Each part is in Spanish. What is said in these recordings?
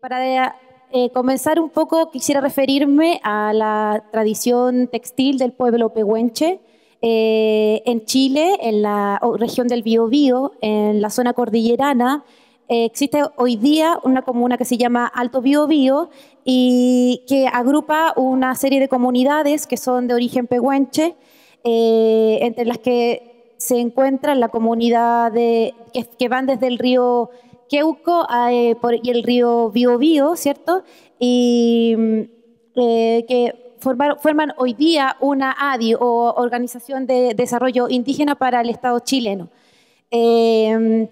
Para comenzar un poco, quisiera referirme a la tradición textil del pueblo pehuenche en Chile, en la región del Biobío, en la zona cordillerana. Existe hoy día una comuna que se llama Alto Biobío y que agrupa una serie de comunidades que son de origen pehuenche, entre las que se encuentran la comunidad que van desde el río Queuco y el río Biobío, ¿cierto? Y que forman hoy día una ADI o Organización de Desarrollo Indígena para el Estado chileno. Se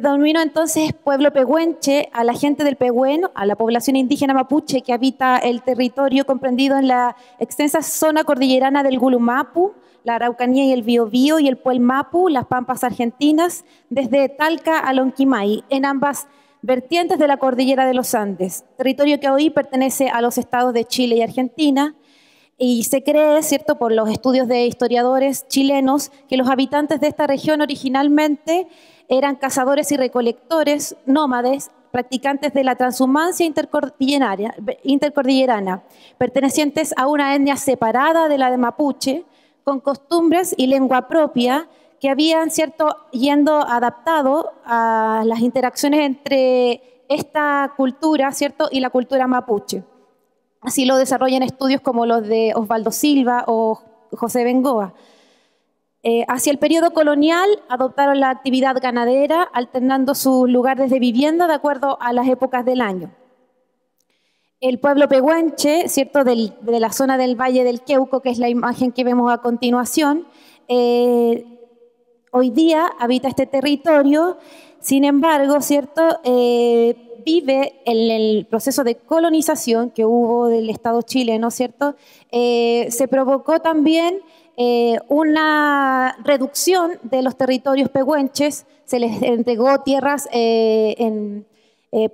denominó entonces pueblo pehuenche a la gente del Pehuen, a la población indígena mapuche que habita el territorio comprendido en la extensa zona cordillerana del Gulumapu, la Araucanía y el Biobío y el Puel Mapu, las Pampas Argentinas, desde Talca a Lonquimay, en ambas vertientes de la cordillera de los Andes, territorio que hoy pertenece a los estados de Chile y Argentina. Y se cree, ¿cierto?, por los estudios de historiadores chilenos, que los habitantes de esta región originalmente eran cazadores y recolectores, nómades, practicantes de la transhumancia intercordillerana, pertenecientes a una etnia separada de la de mapuche, con costumbres y lengua propia, que habían, ¿cierto?, adaptado a las interacciones entre esta cultura, ¿cierto?, y la cultura mapuche. Así lo desarrollan estudios como los de Osvaldo Silva o José Bengoa. Hacia el periodo colonial adoptaron la actividad ganadera, alternando sus lugares de vivienda de acuerdo a las épocas del año. El pueblo pehuenche, ¿cierto?, de la zona del Valle del Queuco, que es la imagen que vemos a continuación, hoy día habita este territorio. Sin embargo, ¿cierto?, vive en el proceso de colonización que hubo del Estado chileno, ¿cierto? Se provocó también una reducción de los territorios pehuenches, se les entregó tierras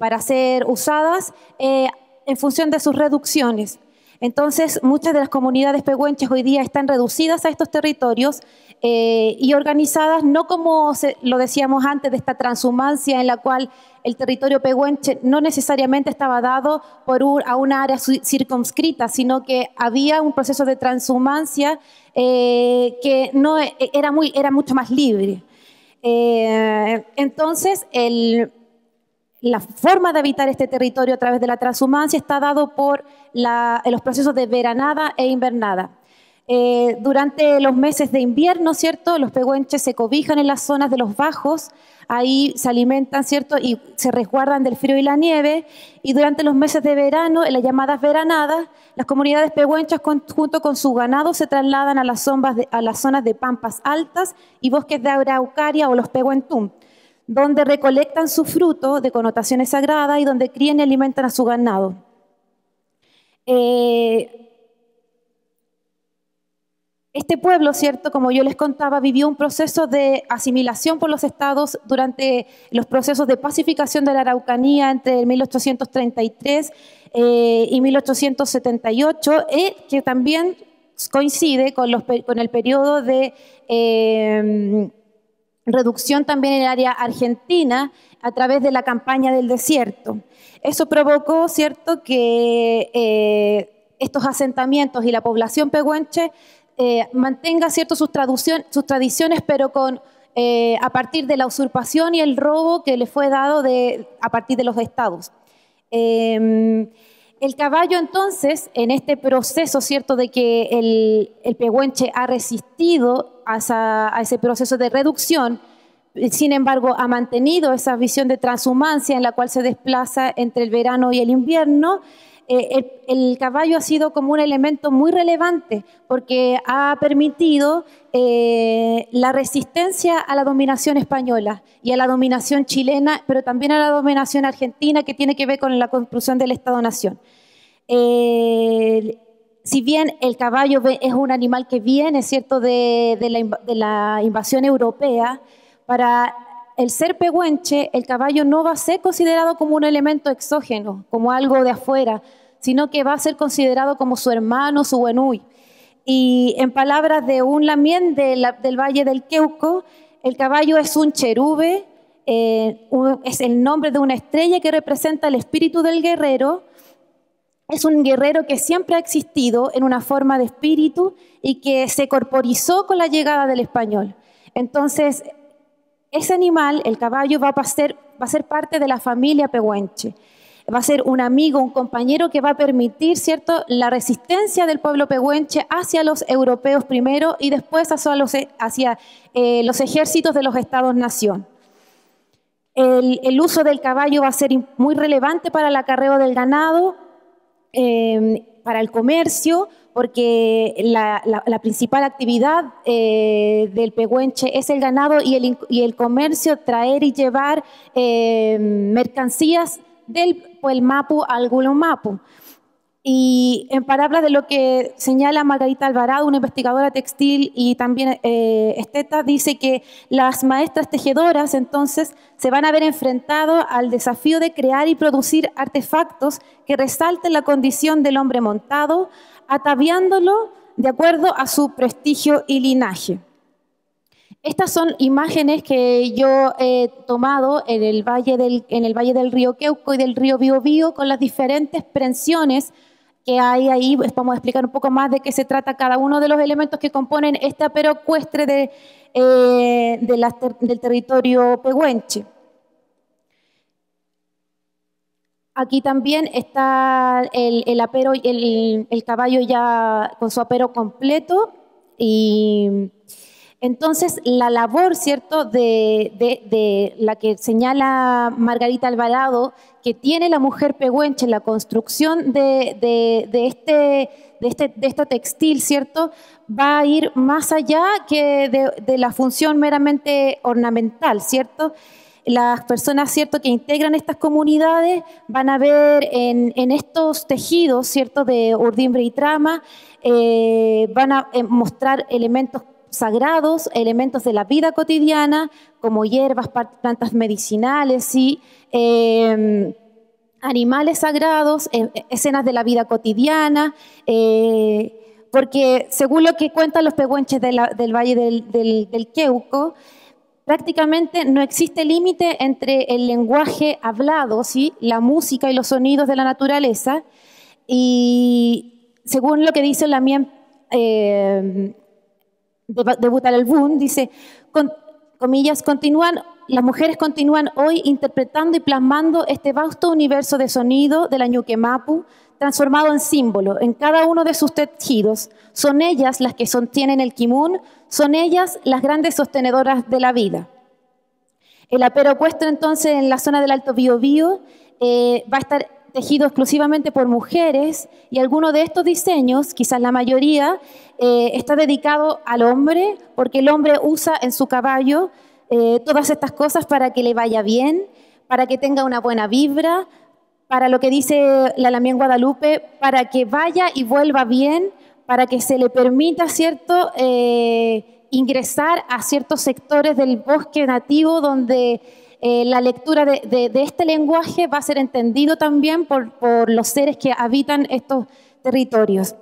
para ser usadas en función de sus reducciones. Entonces, muchas de las comunidades pehuenches hoy día están reducidas a estos territorios y organizadas, no como lo decíamos antes, de esta transhumancia en la cual el territorio pehuenche no necesariamente estaba dado a una área circunscrita, sino que había un proceso de transhumancia que no era mucho más libre. Entonces, la forma de habitar este territorio a través de la transhumancia está dado por los procesos de veranada e invernada. Durante los meses de invierno, ¿cierto?, los pehuenches se cobijan en las zonas de los Bajos, ahí se alimentan, ¿cierto?, y se resguardan del frío y la nieve. Y durante los meses de verano, en las llamadas veranadas, las comunidades pehuenchas junto con su ganado se trasladan a las zonas de Pampas Altas y bosques de Araucaria o los pehuentum, donde recolectan su fruto de connotaciones sagradas y donde crían y alimentan a su ganado. Este pueblo, ¿cierto?, como yo les contaba, vivió un proceso de asimilación por los estados durante los procesos de pacificación de la Araucanía entre 1833 y 1878, que también coincide con el periodo de reducción también en el área argentina a través de la campaña del desierto. Eso provocó, ¿cierto?, que estos asentamientos y la población pehuenche mantenga, ¿cierto?, sus tradiciones, pero a partir de la usurpación y el robo que le fue dado a partir de los estados. El caballo, entonces, en este proceso, ¿cierto?, de que el pehuenche ha resistido a ese proceso de reducción, sin embargo ha mantenido esa visión de transhumancia en la cual se desplaza entre el verano y el invierno. El caballo ha sido como un elemento muy relevante porque ha permitido la resistencia a la dominación española y a la dominación chilena, pero también a la dominación argentina, que tiene que ver con la construcción del Estado-Nación. Si bien el caballo es un animal que viene, ¿cierto?, de la invasión europea, para el ser pehuenche el caballo no va a ser considerado como un elemento exógeno, como algo de afuera, sino que va a ser considerado como su hermano, su buenuy. Y en palabras de un lamién del Valle del Queuco, el caballo es un cherube, es el nombre de una estrella que representa el espíritu del guerrero. Es un guerrero que siempre ha existido en una forma de espíritu y que se corporizó con la llegada del español. Entonces, ese animal, el caballo, va a ser parte de la familia pehuenche. Va a ser un amigo, un compañero que va a permitir, ¿cierto?, la resistencia del pueblo pehuenche hacia los europeos primero y después hacia los ejércitos de los Estados-Nación. El uso del caballo va a ser muy relevante para el acarreo del ganado, para el comercio, porque la principal actividad del pehuenche es el ganado y el comercio, traer y llevar mercancías del Puel Mapu al Gulumapu. Y en palabras de lo que señala Margarita Alvarado, una investigadora textil y también esteta, dice que las maestras tejedoras entonces se van a ver enfrentadas al desafío de crear y producir artefactos que resalten la condición del hombre montado, ataviándolo de acuerdo a su prestigio y linaje. Estas son imágenes que yo he tomado en el valle del río Queuco y del río Biobío con las diferentes prensiones que hay ahí. Vamos a explicar un poco más de qué se trata cada uno de los elementos que componen este apero ecuestre del territorio pehuenche. Aquí también está el caballo ya con su apero completo. Y entonces, la labor, ¿cierto?, de la que señala Margarita Alvarado, que tiene la mujer pehuenche en la construcción de esta textil, ¿cierto?, va a ir más allá que de la función meramente ornamental, ¿cierto? Las personas, ¿cierto?, que integran estas comunidades van a ver en estos tejidos, ¿cierto?, de urdimbre y trama, van a mostrar elementos sagrados, elementos de la vida cotidiana, como hierbas, plantas medicinales y animales sagrados, escenas de la vida cotidiana, porque según lo que cuentan los pehuenches del Valle del Queuco, prácticamente no existe límite entre el lenguaje hablado, ¿sí?, la música y los sonidos de la naturaleza. Y según lo que dice el lamién de Butalbún, dice, comillas, las mujeres continúan hoy interpretando y plasmando este vasto universo de sonido de la ñuque mapu, transformado en símbolo, en cada uno de sus tejidos. Son ellas las que sostienen el kimun, son ellas las grandes sostenedoras de la vida. El apero ecuestre, entonces, en la zona del Alto Biobío, va a estar tejido exclusivamente por mujeres, y alguno de estos diseños, quizás la mayoría, está dedicado al hombre, porque el hombre usa en su caballo todas estas cosas para que le vaya bien, para que tenga una buena vibra, para lo que dice la lamién Guadalupe, para que vaya y vuelva bien, para que se le permita, ¿cierto?, ingresar a ciertos sectores del bosque nativo donde la lectura de este lenguaje va a ser entendido también por los seres que habitan estos territorios.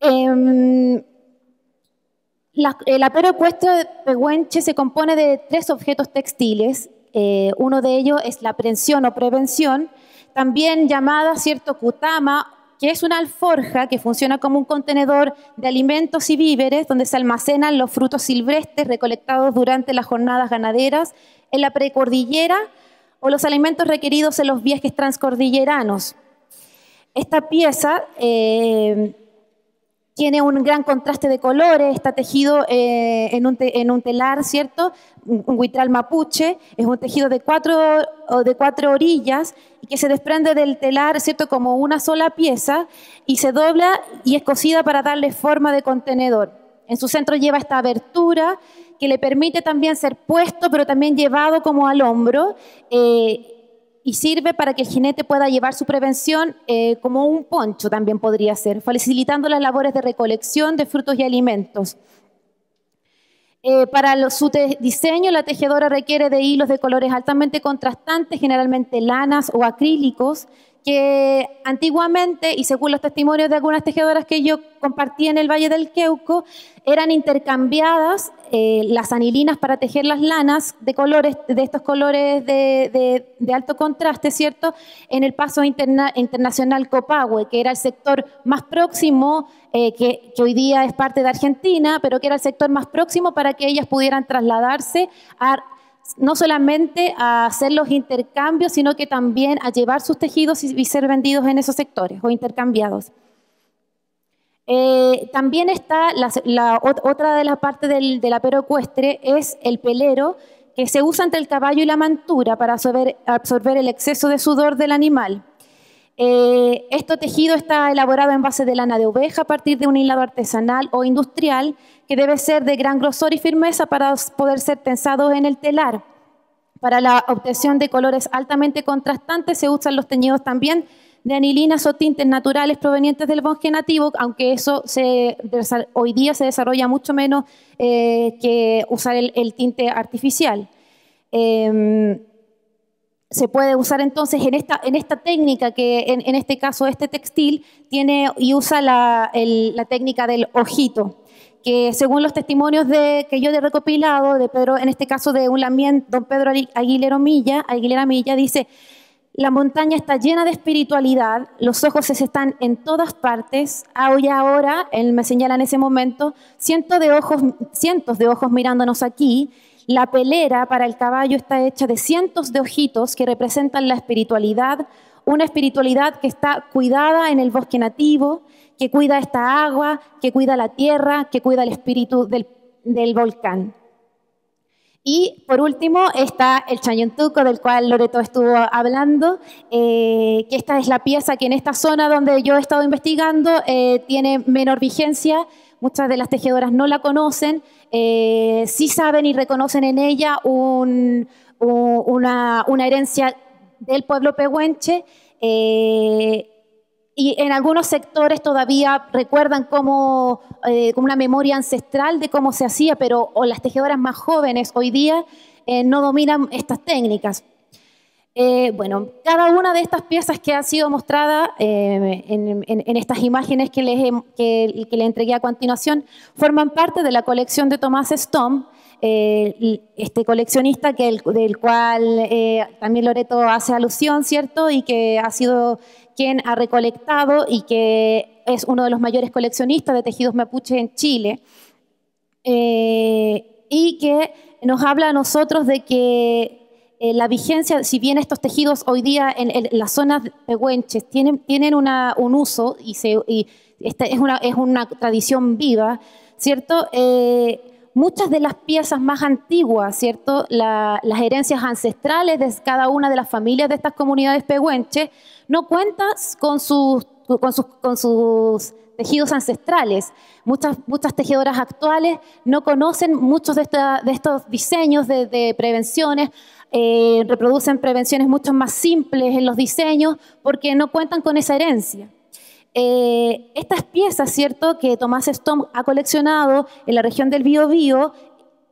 El apero ecuestre de pehuenche se compone de 3 objetos textiles. Uno de ellos es la prensión o prevención, también llamada, ¿cierto?, kutama, que es una alforja que funciona como un contenedor de alimentos y víveres donde se almacenan los frutos silvestres recolectados durante las jornadas ganaderas en la precordillera o los alimentos requeridos en los viajes transcordilleranos. Esta pieza tiene un gran contraste de colores, está tejido en un telar, ¿cierto?, un huitral mapuche. Es un tejido de cuatro orillas que se desprende del telar, ¿cierto?, como una sola pieza, y se dobla y es cosida para darle forma de contenedor. En su centro lleva esta abertura que le permite también ser puesto, pero también llevado como al hombro, y sirve para que el jinete pueda llevar su prevención como un poncho también podría ser, facilitando las labores de recolección de frutos y alimentos. Para su diseño, la tejedora requiere de hilos de colores altamente contrastantes, generalmente lanas o acrílicos, que antiguamente, y según los testimonios de algunas tejedoras que yo compartí en el Valle del Queuco, eran intercambiadas las anilinas para tejer las lanas de colores, de estos colores de alto contraste, ¿cierto?, en el paso internacional Copahue, que era el sector más próximo, que hoy día es parte de Argentina, pero que era el sector más próximo para que ellas pudieran trasladarse a no solamente a hacer los intercambios, sino que también a llevar sus tejidos y ser vendidos en esos sectores o intercambiados. También está otra de las partes del apero ecuestre, es el pelero, que se usa entre el caballo y la mantura para absorber el exceso de sudor del animal. Este tejido está elaborado en base de lana de oveja a partir de un hilado artesanal o industrial que debe ser de gran grosor y firmeza para poder ser tensado en el telar. Para la obtención de colores altamente contrastantes se usan los teñidos también de anilinas o tintes naturales provenientes del bosque nativo, aunque eso hoy día se desarrolla mucho menos que usar el tinte artificial. Se puede usar entonces en esta técnica, que en este caso este textil tiene y usa la técnica del ojito, que según los testimonios que yo he recopilado, de Pedro, en este caso de un lamién, don Pedro Aguilera Milla, dice: la montaña está llena de espiritualidad, los ojos están en todas partes, hoy ahora, él me señala en ese momento, cientos de ojos mirándonos aquí. La pelera para el caballo está hecha de cientos de ojitos que representan la espiritualidad, una espiritualidad que está cuidada en el bosque nativo, que cuida esta agua, que cuida la tierra, que cuida el espíritu del volcán. Y por último está el chayuntuco, del cual Loreto estuvo hablando, que esta es la pieza que en esta zona donde yo he estado investigando tiene menor vigencia. Muchas de las tejedoras no la conocen, sí saben y reconocen en ella una herencia del pueblo pehuenche, y en algunos sectores todavía recuerdan como una memoria ancestral de cómo se hacía, pero las tejedoras más jóvenes hoy día no dominan estas técnicas. Bueno, cada una de estas piezas que ha sido mostrada en estas imágenes que les entregué a continuación forman parte de la colección de Tomás Stom, este coleccionista del cual también Loreto hace alusión, ¿cierto? Y que ha sido quien ha recolectado y que es uno de los mayores coleccionistas de tejidos mapuche en Chile, y que nos habla a nosotros de que la vigencia, si bien estos tejidos hoy día en las zonas pehuenches tienen un uso y esta es una tradición viva, ¿cierto? Muchas de las piezas más antiguas, ¿cierto?, las herencias ancestrales de cada una de las familias de estas comunidades pehuenches no cuentan con sus tejidos ancestrales. Muchas tejedoras actuales no conocen muchos de estos diseños de prevenciones, reproducen prevenciones mucho más simples en los diseños porque no cuentan con esa herencia. Estas piezas, ¿cierto?, que Tomás Stom ha coleccionado en la región del Biobío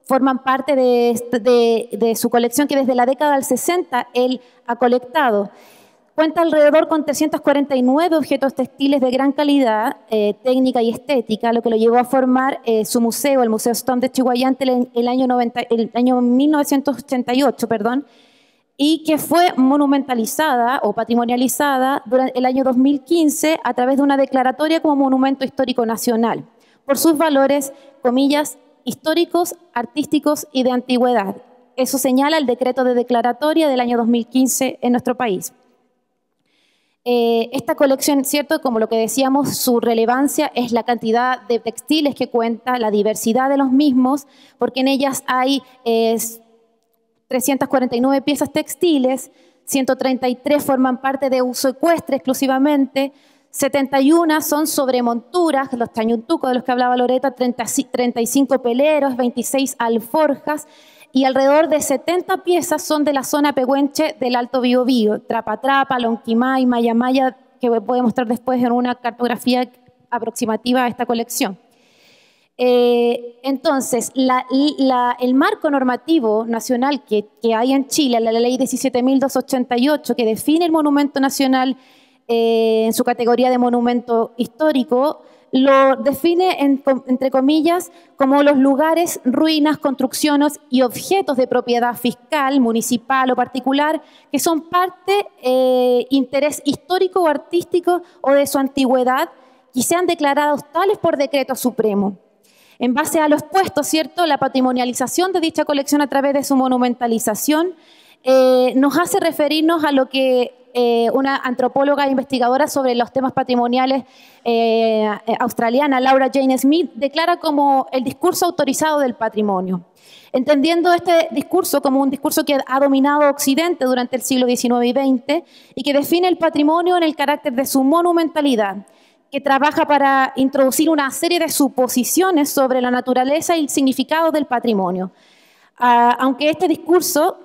forman parte de su colección, que desde la década del 60 él ha colectado. Cuenta alrededor con 349 objetos textiles de gran calidad, técnica y estética, lo que lo llevó a formar su museo, el Museo Stom de Chihuayante, el año 1988, perdón, y que fue monumentalizada o patrimonializada durante el año 2015 a través de una declaratoria como Monumento Histórico Nacional, por sus valores, comillas, históricos, artísticos y de antigüedad. Eso señala el decreto de declaratoria del año 2015 en nuestro país. Esta colección, ¿cierto?, como lo que decíamos, su relevancia es la cantidad de textiles que cuenta, la diversidad de los mismos, porque en ellas hay 349 piezas textiles, 133 forman parte de uso ecuestre exclusivamente, 71 son sobre monturas, los chayuntucos de los que hablaba Loreta, 35 peleros, 26 alforjas, y alrededor de 70 piezas son de la zona pehuenche del Alto Biobío, Trapatrapa, Lonquimay, Mayamaya, que voy a mostrar después en una cartografía aproximativa a esta colección. Entonces, el marco normativo nacional que hay en Chile, la Ley 17.288, que define el Monumento Nacional en su categoría de monumento histórico, lo define, entre comillas, como los lugares, ruinas, construcciones y objetos de propiedad fiscal, municipal o particular, que son parte interés histórico o artístico o de su antigüedad y sean declarados tales por decreto supremo. En base a lo expuesto, ¿cierto?, la patrimonialización de dicha colección a través de su monumentalización nos hace referirnos a lo que una antropóloga e investigadora sobre los temas patrimoniales australiana, Laura Jane Smith, declara como el discurso autorizado del patrimonio. Entendiendo este discurso como un discurso que ha dominado Occidente durante el siglo XIX y XX y que define el patrimonio en el carácter de su monumentalidad, que trabaja para introducir una serie de suposiciones sobre la naturaleza y el significado del patrimonio. Aunque este discurso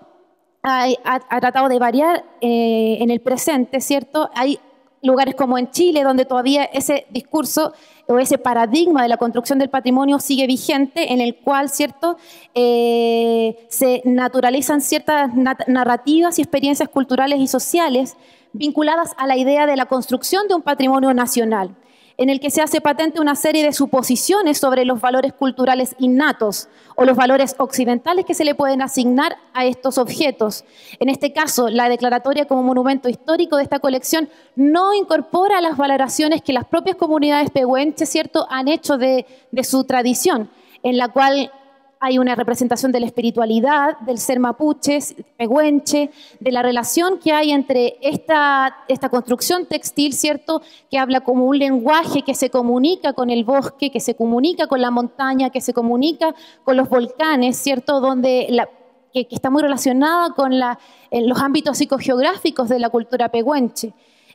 ha tratado de variar en el presente, ¿cierto? Hay lugares como en Chile donde todavía ese discurso o ese paradigma de la construcción del patrimonio sigue vigente, en el cual, ¿cierto?, se naturalizan ciertas narrativas y experiencias culturales y sociales vinculadas a la idea de la construcción de un patrimonio nacional, en el que se hace patente una serie de suposiciones sobre los valores culturales innatos o los valores occidentales que se le pueden asignar a estos objetos. En este caso, la declaratoria como monumento histórico de esta colección no incorpora las valoraciones que las propias comunidades pehuenche, ¿cierto?, han hecho de su tradición, en la cual hay una representación de la espiritualidad, del ser mapuche, pehuenche, de la relación que hay entre esta construcción textil, ¿cierto?, que habla como un lenguaje que se comunica con el bosque, que se comunica con la montaña, que se comunica con los volcanes, ¿cierto?, donde que está muy relacionada con los ámbitos psicogeográficos de la cultura pehuenche.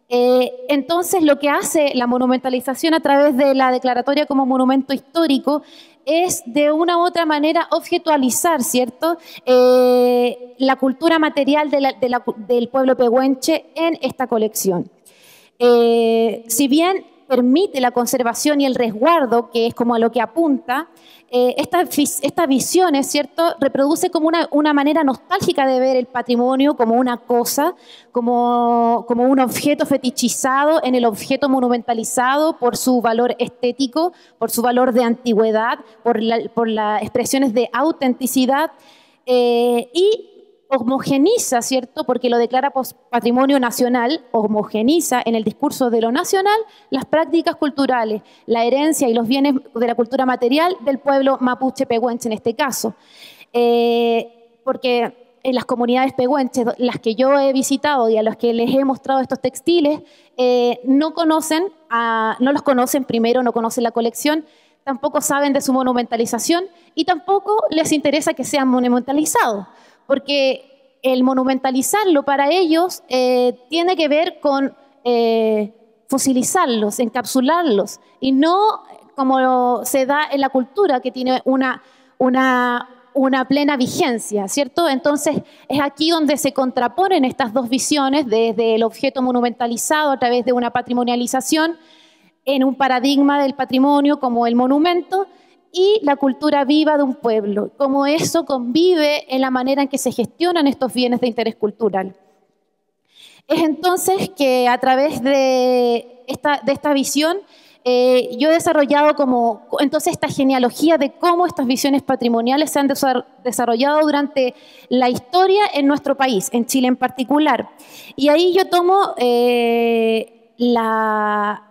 Entonces, lo que hace la monumentalización a través de la declaratoria como monumento histórico es de una u otra manera objetualizar, ¿cierto?, la cultura material del pueblo pehuenche en esta colección. Si bien permite la conservación y el resguardo, que es como a lo que apunta, esta visión, es cierto, reproduce como una manera nostálgica de ver el patrimonio como una cosa, como un objeto fetichizado en el objeto monumentalizado por su valor estético, por su valor de antigüedad, por las expresiones de autenticidad y homogeniza, ¿cierto?, porque lo declara patrimonio nacional, homogeniza en el discurso de lo nacional las prácticas culturales, la herencia y los bienes de la cultura material del pueblo mapuche pehuenche en este caso. Porque en las comunidades pehuenches, las que yo he visitado y a las que les he mostrado estos textiles, no los conocen primero, no conocen la colección, tampoco saben de su monumentalización y tampoco les interesa que sean monumentalizados, porque el monumentalizarlo para ellos tiene que ver con fosilizarlos, encapsularlos, y no como se da en la cultura, que tiene una plena vigencia, ¿cierto? Entonces, es aquí donde se contraponen estas dos visiones, desde el objeto monumentalizado a través de una patrimonialización en un paradigma del patrimonio como el monumento, y la cultura viva de un pueblo, cómo eso convive en la manera en que se gestionan estos bienes de interés cultural. Es entonces que a través de esta visión yo he desarrollado esta genealogía de cómo estas visiones patrimoniales se han desarrollado durante la historia en nuestro país, en Chile en particular. Y ahí yo tomo la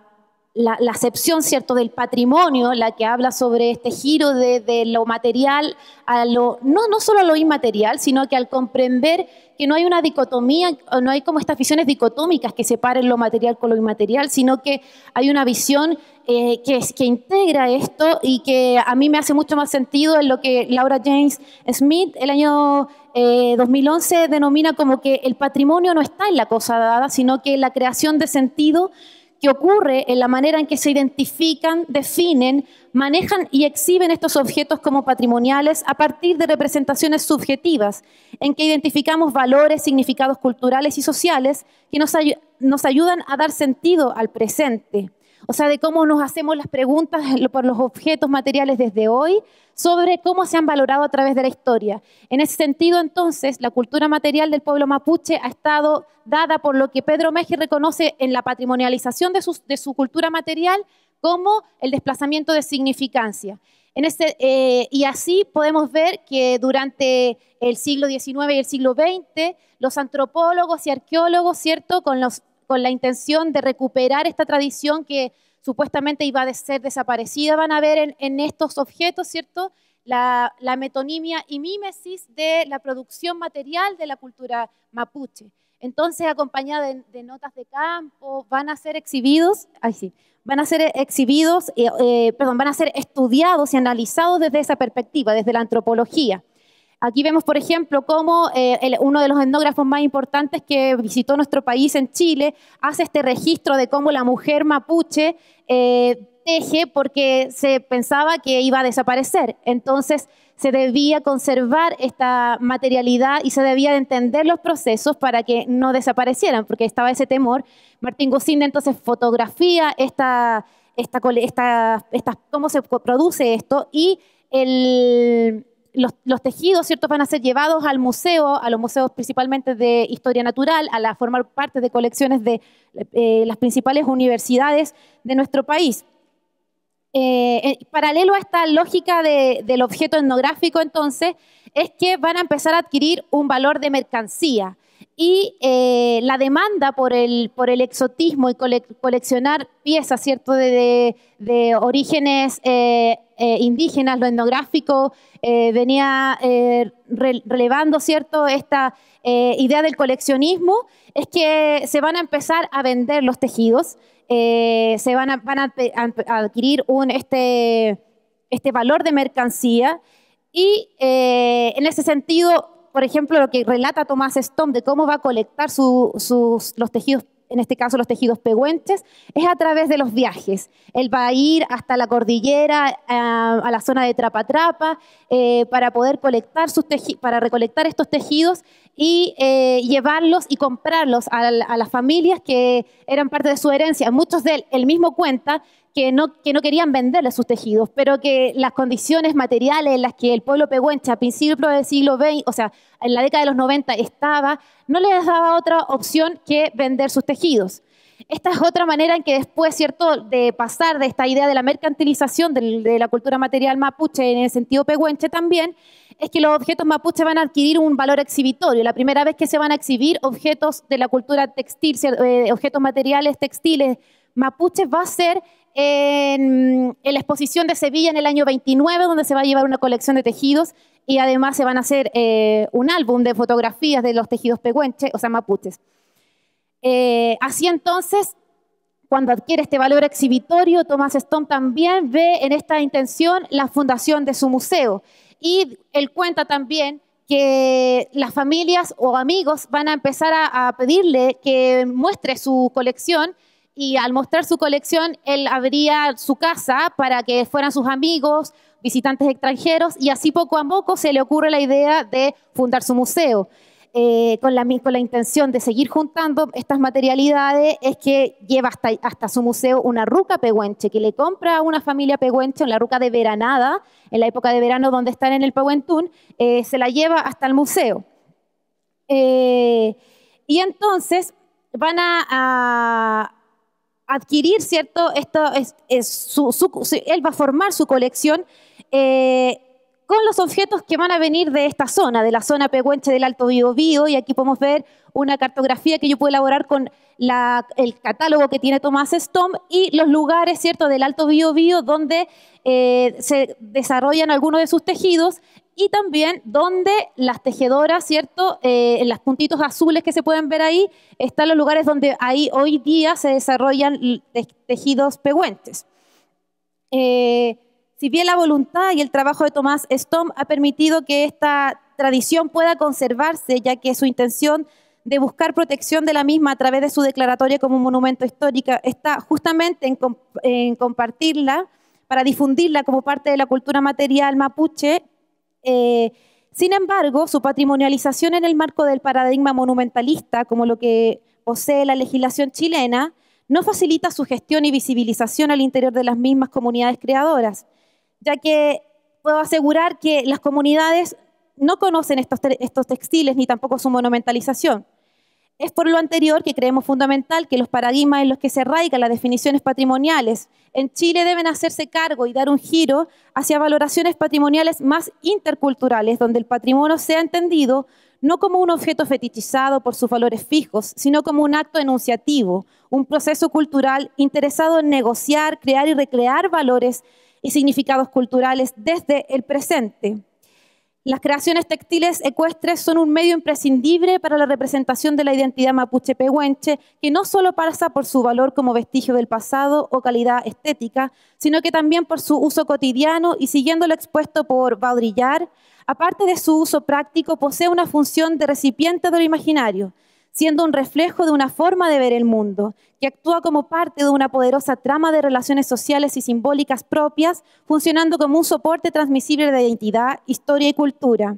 acepción, ¿cierto?, del patrimonio, la que habla sobre este giro de lo material a lo no solo a lo inmaterial, sino que al comprender que no hay una dicotomía, no hay como estas visiones dicotómicas que separen lo material con lo inmaterial, sino que hay una visión que integra esto y que a mí me hace mucho más sentido en lo que Laura Jane Smith el año 2011 denomina como que el patrimonio no está en la cosa dada, sino que la creación de sentido que ocurre en la manera en que se identifican, definen, manejan y exhiben estos objetos como patrimoniales a partir de representaciones subjetivas, en que identificamos valores, significados culturales y sociales que nos ayudan a dar sentido al presente. O sea, de cómo nos hacemos las preguntas por los objetos materiales desde hoy, sobre cómo se han valorado a través de la historia. En ese sentido, entonces, la cultura material del pueblo mapuche ha estado dada por lo que Pedro Meji reconoce en la patrimonialización de su cultura material como el desplazamiento de significancia. Y así podemos ver que durante el siglo XIX y el siglo XX, los antropólogos y arqueólogos, ¿cierto?, con la intención de recuperar esta tradición que supuestamente iba a ser desaparecida, van a ver en estos objetos, ¿cierto?, la metonimia y mímesis de la producción material de la cultura mapuche. Entonces, acompañada de notas de campo, van a ser estudiados y analizados desde esa perspectiva, desde la antropología. Aquí vemos, por ejemplo, cómo uno de los etnógrafos más importantes que visitó nuestro país en Chile hace este registro de cómo la mujer mapuche teje, porque se pensaba que iba a desaparecer. Entonces, se debía conservar esta materialidad y se debía entender los procesos para que no desaparecieran, porque estaba ese temor. Martín Gosinda entonces fotografía cómo se produce esto y los tejidos, ¿cierto?, van a ser llevados al museo, a los museos principalmente de historia natural, a formar parte de colecciones de las principales universidades de nuestro país. Paralelo a esta lógica del objeto etnográfico, entonces, es que van a empezar a adquirir un valor de mercancía y la demanda por el exotismo y coleccionar piezas, ¿cierto?, de orígenes indígenas, lo etnográfico venía relevando, ¿cierto?, esta idea del coleccionismo, es que se van a empezar a vender los tejidos, se van a adquirir este valor de mercancía y en ese sentido, por ejemplo, lo que relata Tomás Stom de cómo va a colectar los tejidos, en este caso los tejidos pehuenches, es a través de los viajes. Él va a ir hasta la cordillera, a la zona de Trapatrapa, para poder recolectar estos tejidos y llevarlos y comprarlos a las familias que eran parte de su herencia. Muchos de él mismo cuenta que no querían venderle sus tejidos, pero que las condiciones materiales en las que el pueblo pehuenche a principios del siglo XX, o sea, en la década de los 90 estaba, no les daba otra opción que vender sus tejidos. Esta es otra manera en que después, ¿cierto?, de pasar de esta idea de la mercantilización de la cultura material mapuche en el sentido pehuenche también, es que los objetos mapuche van a adquirir un valor exhibitorio. La primera vez que se van a exhibir objetos de la cultura textil, objetos materiales textiles mapuche va a ser en la exposición de Sevilla en el año 29, donde se va a llevar una colección de tejidos y además se van a hacer un álbum de fotografías de los tejidos pehuenche, o sea, mapuches. Así entonces, cuando adquiere este valor exhibitorio, Tomás Stom también ve en esta intención la fundación de su museo y él cuenta también que las familias o amigos van a empezar a pedirle que muestre su colección. Y al mostrar su colección, él abría su casa para que fueran sus amigos, visitantes extranjeros, y así poco a poco se le ocurre la idea de fundar su museo. Con la intención de seguir juntando estas materialidades, es que lleva hasta su museo una ruca pehuenche, que le compra a una familia pehuenche, la ruca de veranada, en la época de verano donde están en el pehuentum, se la lleva hasta el museo. Y entonces van a adquirir, ¿cierto? Él va a formar su colección con los objetos que van a venir de esta zona, de la zona pehuenche del Alto Biobío, y aquí podemos ver una cartografía que yo pude elaborar con el catálogo que tiene Tomás Stom y los lugares, ¿cierto?, del Alto Biobío donde se desarrollan algunos de sus tejidos y también donde las tejedoras, ¿cierto?, en los puntitos azules que se pueden ver ahí, están los lugares donde ahí hoy día se desarrollan tejidos pehuenches. Si bien la voluntad y el trabajo de Tomás Stom ha permitido que esta tradición pueda conservarse, ya que su intención de buscar protección de la misma a través de su declaratoria como un monumento histórico está justamente en compartirla, para difundirla como parte de la cultura material mapuche. Sin embargo, su patrimonialización en el marco del paradigma monumentalista, como lo que posee la legislación chilena, no facilita su gestión y visibilización al interior de las mismas comunidades creadoras, ya que puedo asegurar que las comunidades no conocen estos textiles ni tampoco su monumentalización. Es por lo anterior que creemos fundamental que los paradigmas en los que se radican las definiciones patrimoniales en Chile deben hacerse cargo y dar un giro hacia valoraciones patrimoniales más interculturales, donde el patrimonio sea entendido no como un objeto fetichizado por sus valores fijos, sino como un acto enunciativo, un proceso cultural interesado en negociar, crear y recrear valores y significados culturales desde el presente. Las creaciones textiles ecuestres son un medio imprescindible para la representación de la identidad mapuche pehuenche, que no solo pasa por su valor como vestigio del pasado o calidad estética, sino que también por su uso cotidiano y siguiendo lo expuesto por Baudrillard, aparte de su uso práctico, posee una función de recipiente de lo imaginario, siendo un reflejo de una forma de ver el mundo, que actúa como parte de una poderosa trama de relaciones sociales y simbólicas propias, funcionando como un soporte transmisible de identidad, historia y cultura.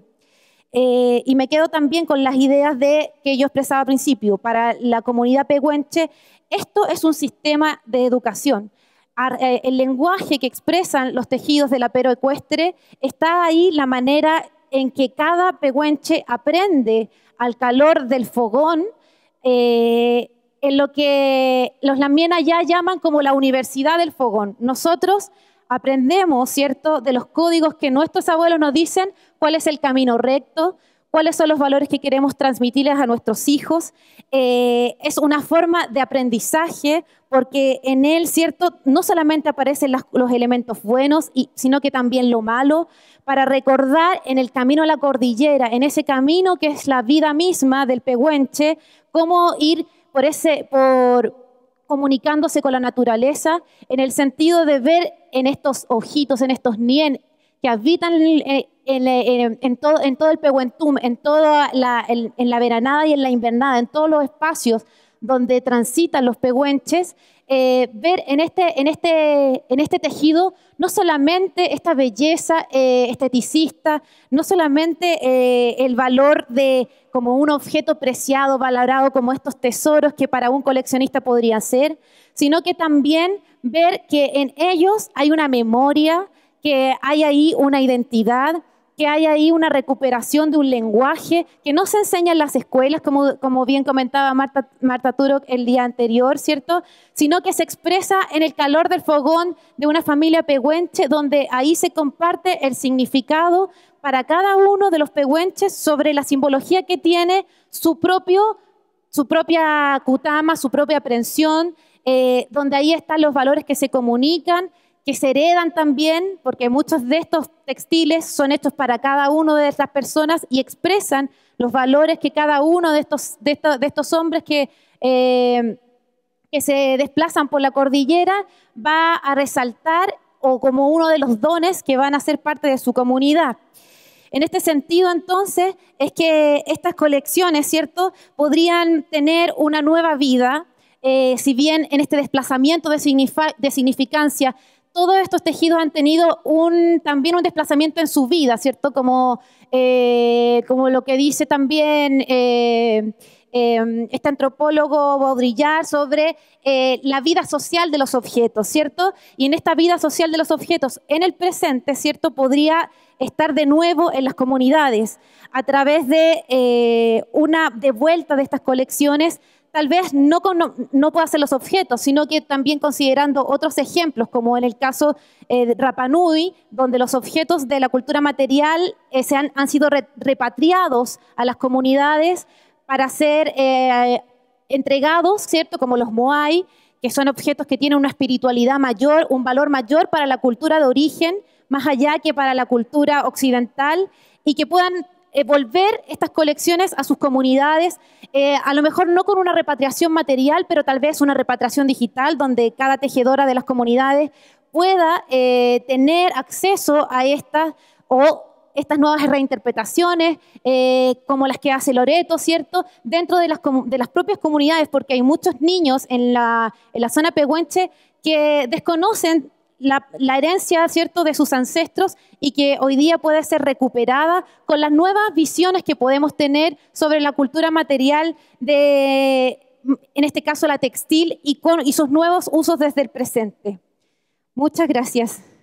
Y me quedo también con las ideas que yo expresaba al principio. Para la comunidad pehuenche, esto es un sistema de educación. El lenguaje que expresan los tejidos del apero ecuestre está ahí la manera en que cada pehuenche aprende al calor del fogón, en lo que los lamién allá llaman como la universidad del fogón. Nosotros aprendemos, ¿cierto?, de los códigos que nuestros abuelos nos dicen, cuál es el camino recto, cuáles son los valores que queremos transmitirles a nuestros hijos. Es una forma de aprendizaje porque en él, ¿cierto?, no solamente aparecen los elementos buenos, sino que también lo malo, para recordar en el camino a la cordillera, en ese camino que es la vida misma del pehuenche, cómo ir comunicándose con la naturaleza, en el sentido de ver en estos ojitos, en estos nien, que habitan en todo el pehuentum, en la veranada y en la invernada, en todos los espacios donde transitan los pehuenches, ver en este tejido no solamente esta belleza esteticista, no solamente el valor de como un objeto preciado, valorado como estos tesoros que para un coleccionista podría ser, sino que también ver que en ellos hay una memoria, que hay ahí una identidad, que hay ahí una recuperación de un lenguaje que no se enseña en las escuelas, como bien comentaba Marta Turok el día anterior, ¿cierto?, sino que se expresa en el calor del fogón de una familia pehuenche, donde ahí se comparte el significado para cada uno de los pehuenches sobre la simbología que tiene su propia kutama, su propia aprensión, donde ahí están los valores que se comunican, que se heredan también, porque muchos de estos textiles son hechos para cada uno de estas personas y expresan los valores que cada uno de estos hombres que se desplazan por la cordillera va a resaltar, o como uno de los dones que van a ser parte de su comunidad. En este sentido, entonces, es que estas colecciones, ¿cierto?, podrían tener una nueva vida, si bien en este desplazamiento de significancia todos estos tejidos han tenido también un desplazamiento en su vida, ¿cierto? Como lo que dice también este antropólogo Baudrillard sobre la vida social de los objetos, ¿cierto? Y en esta vida social de los objetos, en el presente, ¿cierto?, podría estar de nuevo en las comunidades a través de una devuelta de estas colecciones, tal vez no pueda ser los objetos, sino que también considerando otros ejemplos, como en el caso de Rapa Nui, donde los objetos de la cultura material han sido repatriados a las comunidades para ser entregados, ¿cierto?, como los moai, que son objetos que tienen una espiritualidad mayor, un valor mayor para la cultura de origen, más allá que para la cultura occidental, y que puedan volver estas colecciones a sus comunidades, a lo mejor no con una repatriación material, pero tal vez una repatriación digital, donde cada tejedora de las comunidades pueda tener acceso a estas nuevas reinterpretaciones, como las que hace Loreto, ¿cierto?, dentro de las propias comunidades, porque hay muchos niños en la zona pehuenche que desconocen la herencia, ¿cierto?, de sus ancestros, y que hoy día puede ser recuperada con las nuevas visiones que podemos tener sobre la cultura material, en este caso la textil, y sus nuevos usos desde el presente. Muchas gracias.